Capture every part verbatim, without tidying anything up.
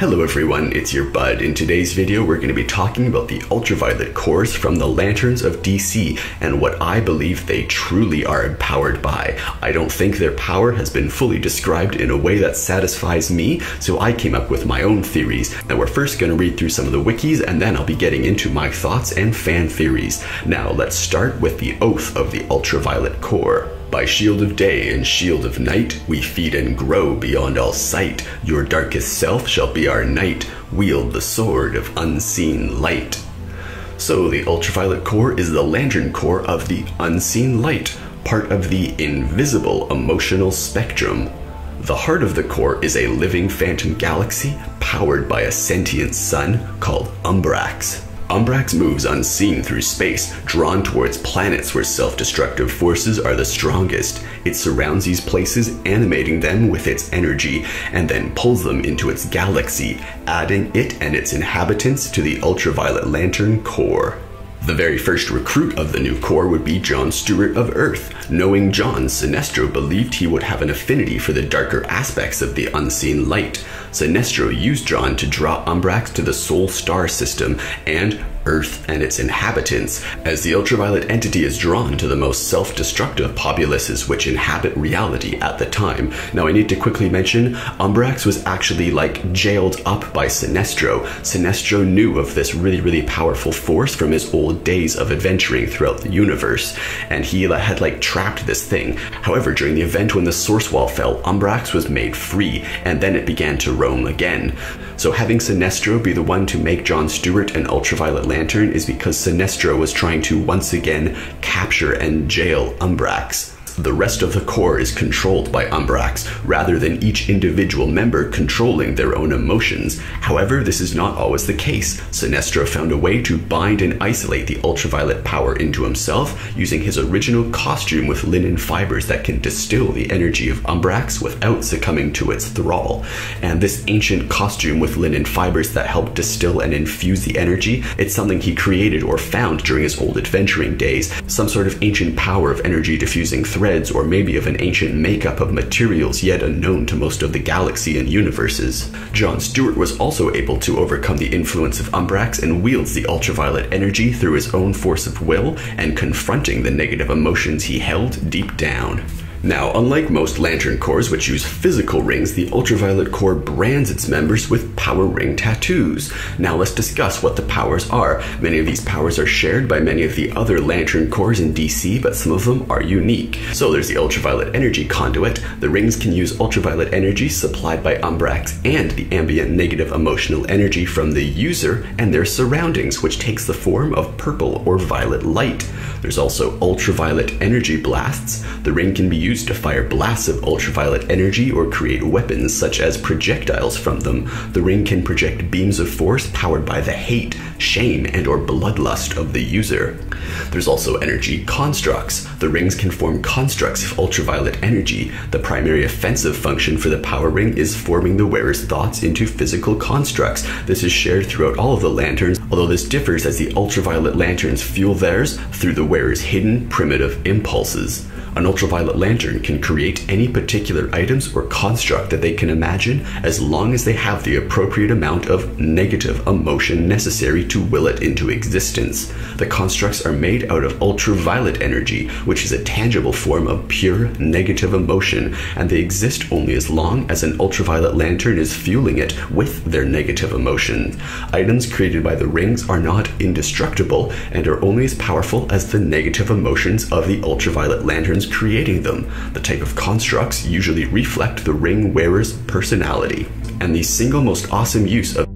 Hello everyone, it's your Bud. In today's video, we're going to be talking about the Ultraviolet Corps from the Lanterns of D C and what I believe they truly are empowered by. I don't think their power has been fully described in a way that satisfies me, so I came up with my own theories. Now we're first going to read through some of the wikis and then I'll be getting into my thoughts and fan theories. Now let's start with the Oath of the Ultraviolet Corps. By shield of day and shield of night, we feed and grow beyond all sight. Your darkest self shall be our knight. Wield the sword of unseen light. So the Ultraviolet Corps is the Lantern Corps of the unseen light, part of the invisible emotional spectrum. The heart of the Corps is a living phantom galaxy powered by a sentient sun called Umbrax. Umbrax moves unseen through space, drawn towards planets where self-destructive forces are the strongest. It surrounds these places, animating them with its energy, and then pulls them into its galaxy, adding it and its inhabitants to the Ultraviolet Lantern Corps. The very first recruit of the new corps would be John Stewart of Earth. Knowing John, Sinestro believed he would have an affinity for the darker aspects of the unseen light. Sinestro used John to draw Umbrax to the Sol Star system and Earth and its inhabitants, as the ultraviolet entity is drawn to the most self-destructive populaces which inhabit reality at the time. Now I need to quickly mention, Umbrax was actually like jailed up by Sinestro. Sinestro knew of this really, really powerful force from his old days of adventuring throughout the universe, and he had like trapped this thing. However, during the event when the source wall fell, Umbrax was made free, and then it began to roam again. So having Sinestro be the one to make John Stewart an ultraviolet lantern is because Sinestro was trying to once again capture and jail Umbrax. The rest of the Corps is controlled by Umbrax, rather than each individual member controlling their own emotions. However, this is not always the case. Sinestro found a way to bind and isolate the ultraviolet power into himself, using his original costume with linen fibers that can distill the energy of Umbrax without succumbing to its thrall. And this ancient costume with linen fibers that help distill and infuse the energy, it's something he created or found during his old adventuring days, some sort of ancient power of energy diffusing thread, or maybe of an ancient makeup of materials yet unknown to most of the galaxy and universes. John Stewart was also able to overcome the influence of Umbrax and wields the ultraviolet energy through his own force of will and confronting the negative emotions he held deep down. Now, unlike most Lantern Corps which use physical rings, the Ultraviolet Corps brands its members with power ring tattoos. Now let's discuss what the powers are. Many of these powers are shared by many of the other Lantern Corps in D C, but some of them are unique. So there's the Ultraviolet Energy Conduit. The rings can use ultraviolet energy supplied by Umbrax and the ambient negative emotional energy from the user and their surroundings, which takes the form of purple or violet light. There's also Ultraviolet Energy Blasts. The ring can be used used to fire blasts of ultraviolet energy or create weapons such as projectiles from them. The ring can project beams of force powered by the hate, shame, and or bloodlust of the user. There's also energy constructs. The rings can form constructs of ultraviolet energy. The primary offensive function for the power ring is forming the wearer's thoughts into physical constructs. This is shared throughout all of the lanterns, although this differs as the ultraviolet lanterns fuel theirs through the wearer's hidden primitive impulses. An ultraviolet lantern can create any particular items or construct that they can imagine as long as they have the appropriate amount of negative emotion necessary to will it into existence. The constructs are made out of ultraviolet energy, which is a tangible form of pure negative emotion, and they exist only as long as an ultraviolet lantern is fueling it with their negative emotion. Items created by the rings are not indestructible and are only as powerful as the negative emotions of the ultraviolet lanterns creating them. The type of constructs usually reflect the ring wearer's personality. And the single most awesome use of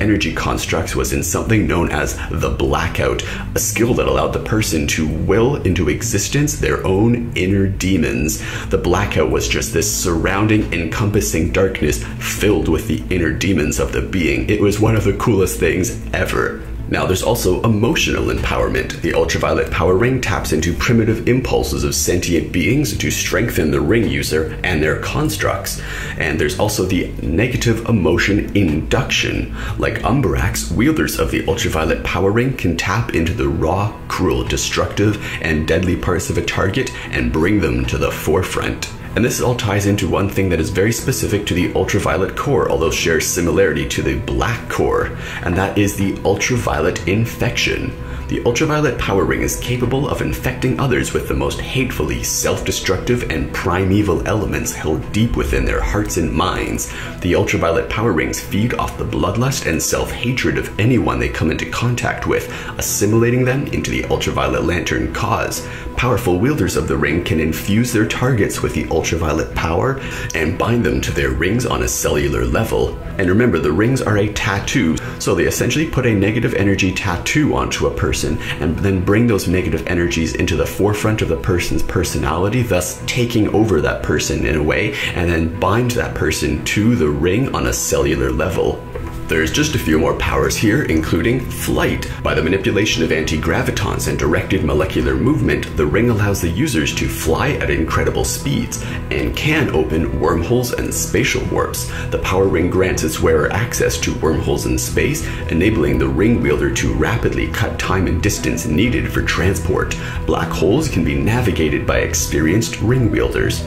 energy constructs was in something known as the blackout, a skill that allowed the person to will into existence their own inner demons. The blackout was just this surrounding, encompassing darkness filled with the inner demons of the being. It was one of the coolest things ever. Now there's also emotional empowerment. The ultraviolet power ring taps into primitive impulses of sentient beings to strengthen the ring user and their constructs. And there's also the negative emotion induction. Like Umbrax, wielders of the ultraviolet power ring can tap into the raw, cruel, destructive, and deadly parts of a target and bring them to the forefront. And this all ties into one thing that is very specific to the Ultraviolet Corps, although shares similarity to the Black Corps, and that is the Ultraviolet Infection. The Ultraviolet Power Ring is capable of infecting others with the most hatefully self-destructive and primeval elements held deep within their hearts and minds. The Ultraviolet Power Rings feed off the bloodlust and self-hatred of anyone they come into contact with, assimilating them into the Ultraviolet Lantern cause. Powerful wielders of the ring can infuse their targets with the ultraviolet power and bind them to their rings on a cellular level. And remember, the rings are a tattoo, so they essentially put a negative energy tattoo onto a person. And then bring those negative energies into the forefront of the person's personality, thus taking over that person in a way, and then bind that person to the ring on a cellular level. There's just a few more powers here, including flight. By the manipulation of anti-gravitons and directed molecular movement, the ring allows the users to fly at incredible speeds and can open wormholes and spatial warps. The power ring grants its wearer access to wormholes in space, enabling the ring wielder to rapidly cut time and distance needed for transport. Black holes can be navigated by experienced ring wielders.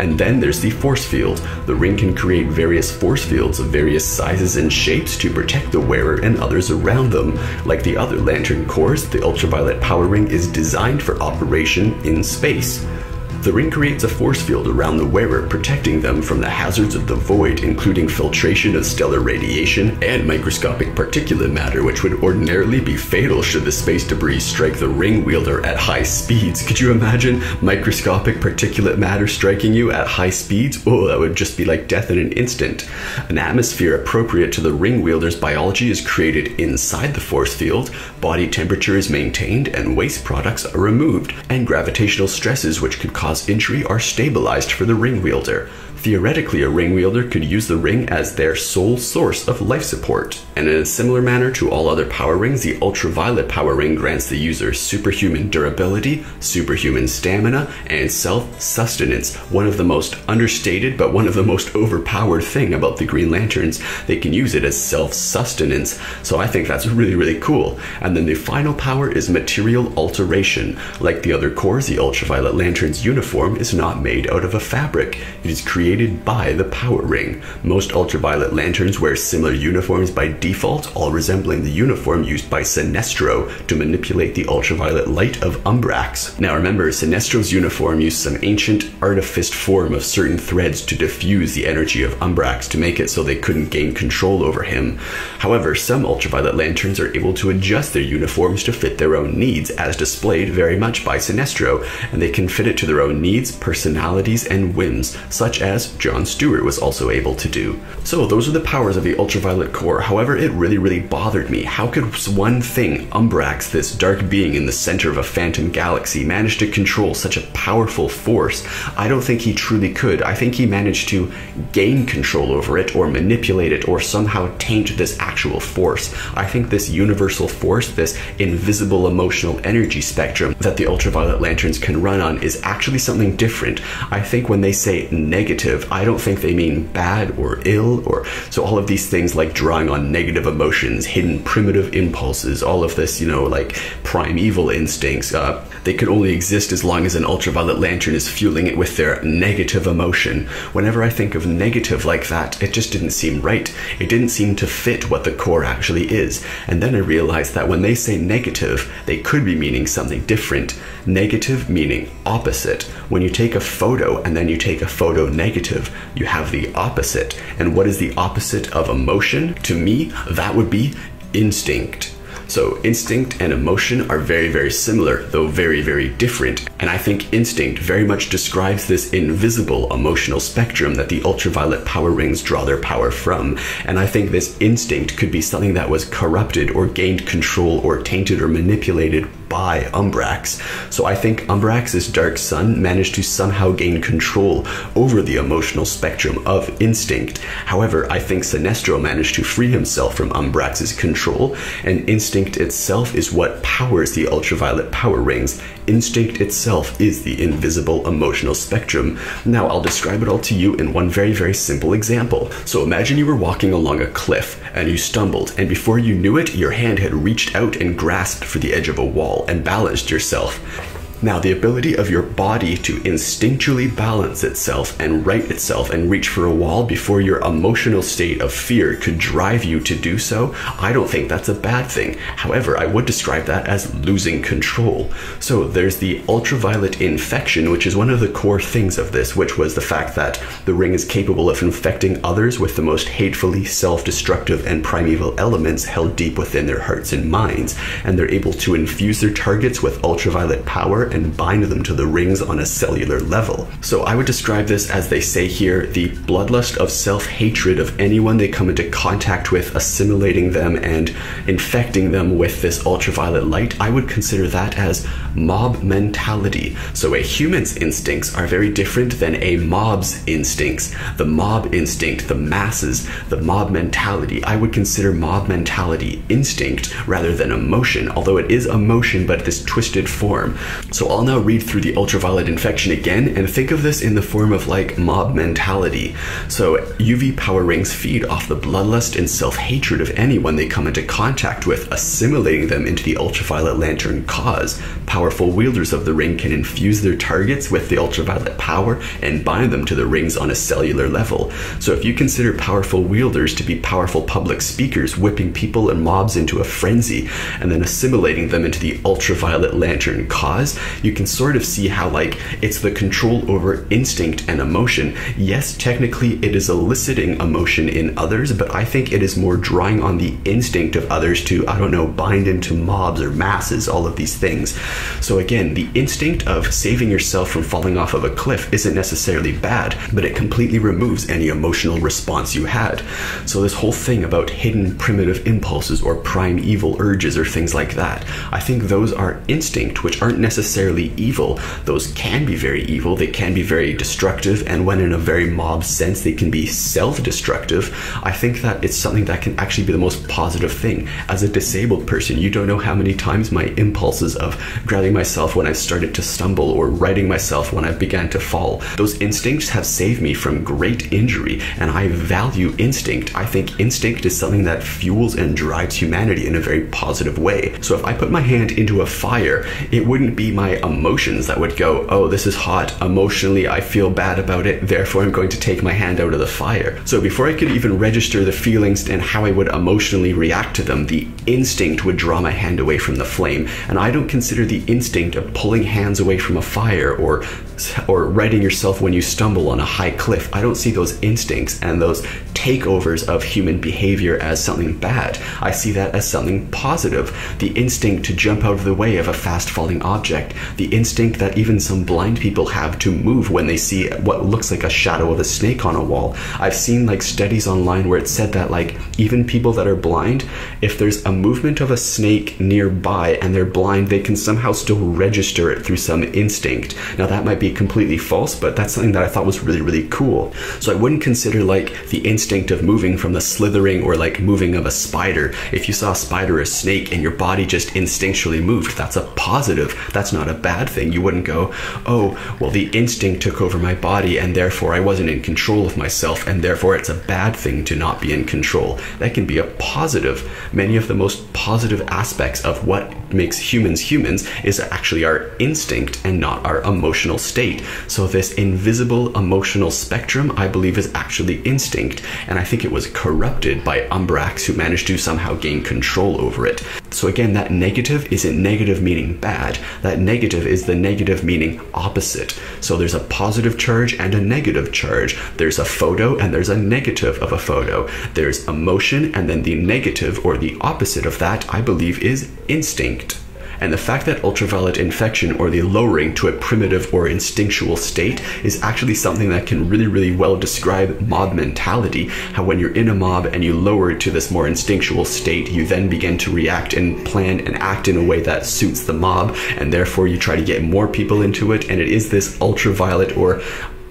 And then there's the force field. The ring can create various force fields of various sizes and shapes to protect the wearer and others around them. Like the other Lantern Corps, the Ultraviolet Power Ring is designed for operation in space. The ring creates a force field around the wearer, protecting them from the hazards of the void, including filtration of stellar radiation and microscopic particulate matter, which would ordinarily be fatal should the space debris strike the ring wielder at high speeds. Could you imagine microscopic particulate matter striking you at high speeds? Oh, that would just be like death in an instant. An atmosphere appropriate to the ring wielder's biology is created inside the force field, body temperature is maintained, and waste products are removed, and gravitational stresses which could cause injury are stabilized for the ring wielder. Theoretically, a ring wielder could use the ring as their sole source of life support. And in a similar manner to all other power rings, the Ultraviolet Power Ring grants the user superhuman durability, superhuman stamina, and self-sustenance, one of the most understated but one of the most overpowered thing about the Green Lanterns. They can use it as self-sustenance, so I think that's really, really cool. And then the final power is material alteration. Like the other cores, the Ultraviolet Lantern's uniform is not made out of a fabric. It is created by the power ring. Most ultraviolet lanterns wear similar uniforms by default, all resembling the uniform used by Sinestro to manipulate the ultraviolet light of Umbrax. Now remember, Sinestro's uniform used some ancient artificed form of certain threads to diffuse the energy of Umbrax to make it so they couldn't gain control over him. However, some ultraviolet lanterns are able to adjust their uniforms to fit their own needs, as displayed very much by Sinestro, and they can fit it to their own needs, personalities, and whims, such as John Stewart was also able to do. So those are the powers of the Ultraviolet Corps. However, it really, really bothered me. How could one thing, Umbrax, this dark being in the center of a phantom galaxy, manage to control such a powerful force? I don't think he truly could. I think he managed to gain control over it, or manipulate it, or somehow taint this actual force. I think this universal force, this invisible emotional energy spectrum that the Ultraviolet Lanterns can run on, is actually something different. I think when they say negative, I don't think they mean bad or ill, or so all of these things like drawing on negative emotions, hidden primitive impulses, all of this, you know, like primeval instincts, uh, they could only exist as long as an ultraviolet lantern is fueling it with their negative emotion. Whenever I think of negative like that, it just didn't seem right. It didn't seem to fit what the core actually is. And then I realized that when they say negative, they could be meaning something different. Negative meaning opposite. When you take a photo and then you take a photo negative, Negative, you have the opposite. And what is the opposite of emotion? To me, that would be instinct. So instinct and emotion are very, very similar, though very, very different. And I think instinct very much describes this invisible emotional spectrum that the ultraviolet power rings draw their power from. And I think this instinct could be something that was corrupted or gained control or tainted or manipulated by Umbrax. So I think Umbrax's dark sun managed to somehow gain control over the emotional spectrum of instinct. However, I think Sinestro managed to free himself from Umbrax's control, and instinct itself is what powers the ultraviolet power rings. Instinct itself is the invisible emotional spectrum. Now I'll describe it all to you in one very, very simple example. So imagine you were walking along a cliff and you stumbled, and before you knew it, your hand had reached out and grasped for the edge of a wall and balanced yourself. Now, the ability of your body to instinctually balance itself and right itself and reach for a wall before your emotional state of fear could drive you to do so, I don't think that's a bad thing. However, I would describe that as losing control. So there's the ultraviolet infection, which is one of the core things of this, which was the fact that the ring is capable of infecting others with the most hatefully self-destructive and primeval elements held deep within their hearts and minds, and they're able to infuse their targets with ultraviolet power and bind them to the rings on a cellular level. So I would describe this, as they say here, the bloodlust of self-hatred of anyone they come into contact with, assimilating them and infecting them with this ultraviolet light. I would consider that as mob mentality. So a human's instincts are very different than a mob's instincts. The mob instinct, the masses, the mob mentality. I would consider mob mentality instinct rather than emotion, although it is emotion, but this twisted form. So I'll now read through the ultraviolet infection again and think of this in the form of like mob mentality. So U V power rings feed off the bloodlust and self-hatred of anyone they come into contact with, assimilating them into the ultraviolet lantern cause. Powerful wielders of the ring can infuse their targets with the ultraviolet power and bind them to the rings on a cellular level. So if you consider powerful wielders to be powerful public speakers, whipping people and mobs into a frenzy and then assimilating them into the ultraviolet lantern cause, you can sort of see how like it's the control over instinct and emotion. Yes, technically it is eliciting emotion in others, but I think it is more drawing on the instinct of others to, I don't know, bind into mobs or masses, all of these things. So again, the instinct of saving yourself from falling off of a cliff isn't necessarily bad, but it completely removes any emotional response you had. So this whole thing about hidden primitive impulses or primeval urges or things like that, I think those are instinct, which aren't necessarily evil. Those can be very evil, they can be very destructive, and when in a very mob sense, they can be self-destructive. I think that it's something that can actually be the most positive thing. As a disabled person, you don't know how many times my impulses of grabbing myself when I started to stumble or righting myself when I began to fall, those instincts have saved me from great injury, and I value instinct. I think instinct is something that fuels and drives humanity in a very positive way. So if I put my hand into a fire, it wouldn't be my emotions that would go, oh, this is hot, emotionally I feel bad about it, therefore I'm going to take my hand out of the fire. So before I could even register the feelings and how I would emotionally react to them, the instinct would draw my hand away from the flame. And I don't consider the instinct of pulling hands away from a fire or or righting yourself when you stumble on a high cliff. I don't see those instincts and those takeovers of human behavior as something bad. I see that as something positive. The instinct to jump out of the way of a fast falling object, the instinct that even some blind people have to move when they see what looks like a shadow of a snake on a wall. I've seen like studies online where it said that like even people that are blind, if there's a movement of a snake nearby and they're blind, they can somehow still register it through some instinct. Now that might be completely false, but that's something that I thought was really, really cool. So I wouldn't consider like the instinct of moving from the slithering or like moving of a spider. If you saw a spider or a snake and your body just instinctually moved, that's a positive. That's not a bad thing. You wouldn't go, oh, well, the instinct took over my body and therefore I wasn't in control of myself and therefore it's a bad thing to not be in control. That can be a positive. Many of the most positive aspects of what makes humans humans is actually our instinct and not our emotional state. So this invisible emotional spectrum, I believe, is actually instinct, and I think it was corrupted by Umbrax, who managed to somehow gain control over it. So again, that negative isn't negative meaning bad, that negative is the negative meaning opposite. So there's a positive charge and a negative charge. There's a photo and there's a negative of a photo. There's emotion, and then the negative or the opposite of that, I believe, is instinct. And the fact that ultraviolet infection, or the lowering to a primitive or instinctual state, is actually something that can really, really well describe mob mentality. How when you're in a mob and you lower it to this more instinctual state, you then begin to react and plan and act in a way that suits the mob, and therefore you try to get more people into it, and it is this ultraviolet or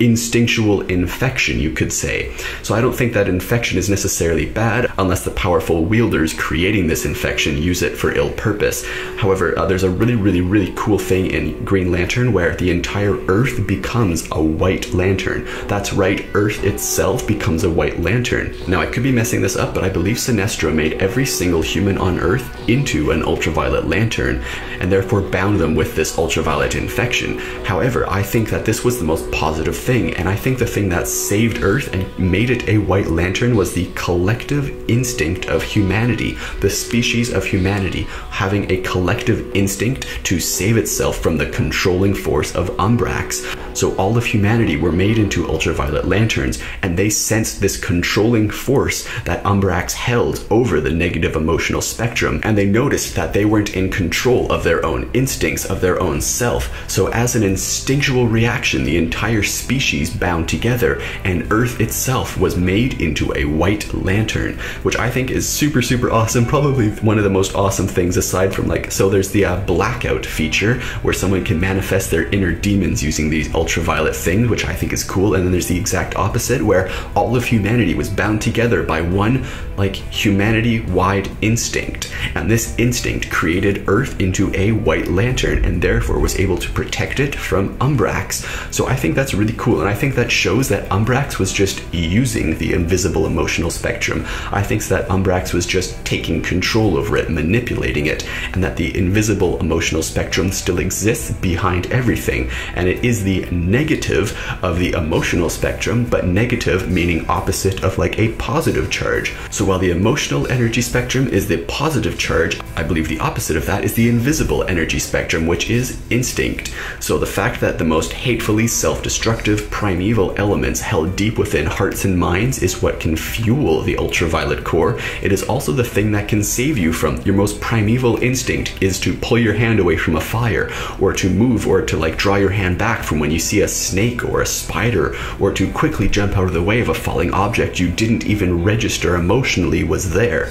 instinctual infection, you could say. So I don't think that infection is necessarily bad, unless the powerful wielders creating this infection use it for ill purpose. However, uh, there's a really, really, really cool thing in Green Lantern where the entire Earth becomes a white lantern. That's right, Earth itself becomes a white lantern. Now, I could be messing this up, but I believe Sinestro made every single human on Earth into an ultraviolet lantern, and therefore bound them with this ultraviolet infection. However, I think that this was the most positive thing, and I think the thing that saved Earth and made it a white lantern was the collective instinct of humanity, the species of humanity, having a collective instinct to save itself from the controlling force of Umbrax. So all of humanity were made into ultraviolet lanterns, and they sensed this controlling force that Umbrax held over the negative emotional spectrum, and they noticed that they weren't in control of their own instincts, of their own self. So as an instinctual reaction, the entire species bound together, and Earth itself was made into a white lantern, which I think is super, super awesome. Probably one of the most awesome things, aside from, like, so there's the uh, blackout feature where someone can manifest their inner demons using these ultraviolet things, which I think is cool. And then there's the exact opposite, where all of humanity was bound together by one, like, humanity-wide instinct. And this instinct created Earth into a white lantern, and therefore was able to protect it from Umbrax. So I think that's really cool, and I think that shows that Umbrax was just using the invisible emotional spectrum. I think that Umbrax was just taking control over it, manipulating it, and that the invisible emotional spectrum still exists behind everything, and it is the negative of the emotional spectrum, but negative meaning opposite of, like, a positive charge. So while the emotional energy spectrum is the positive charge, I believe the opposite of that is the invisible energy spectrum, which is instinct. So the fact that the most hatefully self-destructive primeval elements held deep within hearts and minds is what can fuel the ultraviolet core. It is also the thing that can save you from your most primeval instinct, is to pull your hand away from a fire, or to move, or to, like, draw your hand back from when you see a snake or a spider, or to quickly jump out of the way of a falling object you didn't even register emotionally was there.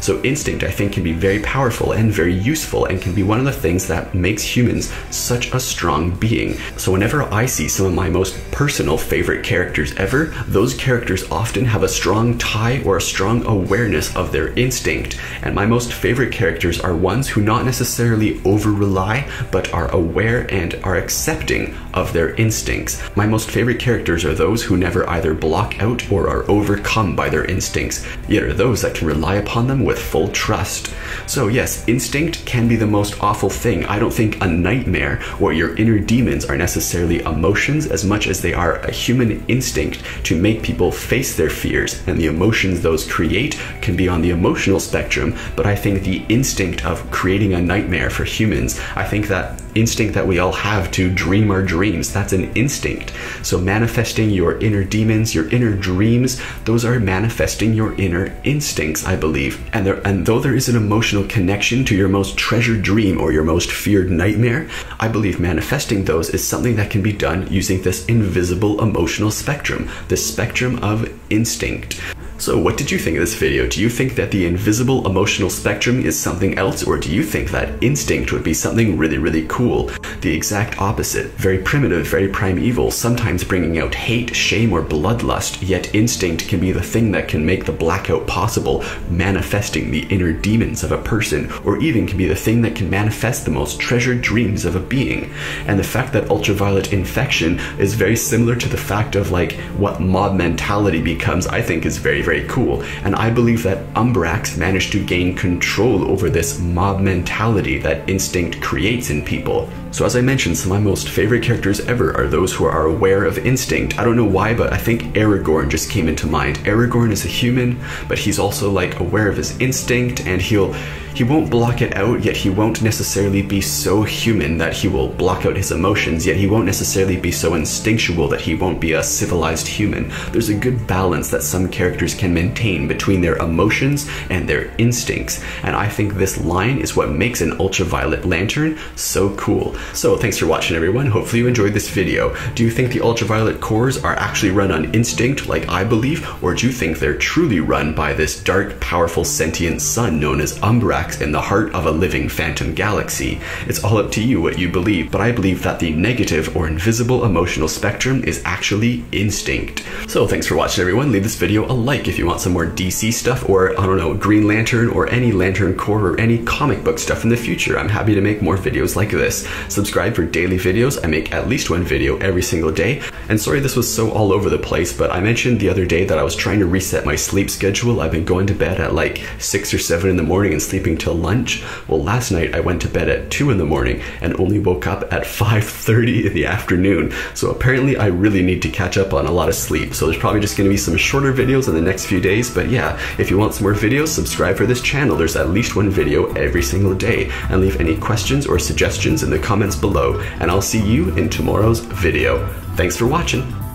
So instinct, I think, can be very powerful and very useful, and can be one of the things that makes humans such a strong being. So whenever I see some of my most personal favorite characters ever, those characters often have a strong tie or a strong awareness of their instinct. And my most favorite characters are ones who not necessarily over-rely, but are aware and are accepting of their instincts. My most favorite characters are those who never either block out or are overcome by their instincts, yet are those that can rely upon them with full trust. So yes, instinct can be the most awful thing. I don't think a nightmare or your inner demons are necessarily emotions as much as they are a human instinct to make people face their fears, and the emotions those create can be on the emotional spectrum. But I think the instinct of creating a nightmare for humans, I think that instinct that we all have to dream our dreams, that's an instinct. So manifesting your inner demons, your inner dreams, those are manifesting your inner instincts, I believe. And there, and though there is an emotional connection to your most treasured dream or your most feared nightmare, I believe manifesting those is something that can be done using this invisible emotional spectrum, the spectrum of instinct. So what did you think of this video? Do you think that the invisible emotional spectrum is something else, or do you think that instinct would be something really, really cool? The exact opposite, very primitive, very primeval, sometimes bringing out hate, shame, or bloodlust, yet instinct can be the thing that can make the blackout possible, manifesting the inner demons of a person, or even can be the thing that can manifest the most treasured dreams of a being. And the fact that ultraviolet infection is very similar to the fact of, like, what mob mentality becomes, I think is very, very cool. And I believe that Umbrax managed to gain control over this mob mentality that instinct creates in people. So as I mentioned, some of my most favorite characters ever are those who are aware of instinct. I don't know why, but I think Aragorn just came into mind. Aragorn is a human, but he's also, like, aware of his instinct, and he'll He won't block it out, yet he won't necessarily be so human that he will block out his emotions, yet he won't necessarily be so instinctual that he won't be a civilized human. There's a good balance that some characters can maintain between their emotions and their instincts, and I think this line is what makes an ultraviolet lantern so cool. So thanks for watching, everyone. Hopefully you enjoyed this video. Do you think the Ultraviolet Corps are actually run on instinct, like I believe, or do you think they're truly run by this dark, powerful, sentient sun known as Umbrax in the heart of a living phantom galaxy? It's all up to you what you believe, but I believe that the negative or invisible emotional spectrum is actually instinct. So thanks for watching, everyone. Leave this video a like if you want some more D C stuff, or I don't know, Green Lantern, or any Lantern Corps, or any comic book stuff in the future. I'm happy to make more videos like this. Subscribe for daily videos. I make at least one video every single day. And sorry this was so all over the place, but I mentioned the other day that I was trying to reset my sleep schedule. I've been going to bed at like six or seven in the morning and sleeping till lunch. Well, last night I went to bed at two in the morning and only woke up at five thirty in the afternoon. So apparently I really need to catch up on a lot of sleep. So there's probably just going to be some shorter videos in the next few days. But yeah, if you want some more videos, subscribe for this channel. There's at least one video every single day. And leave any questions or suggestions in the comments below. And I'll see you in tomorrow's video. Thanks for watching.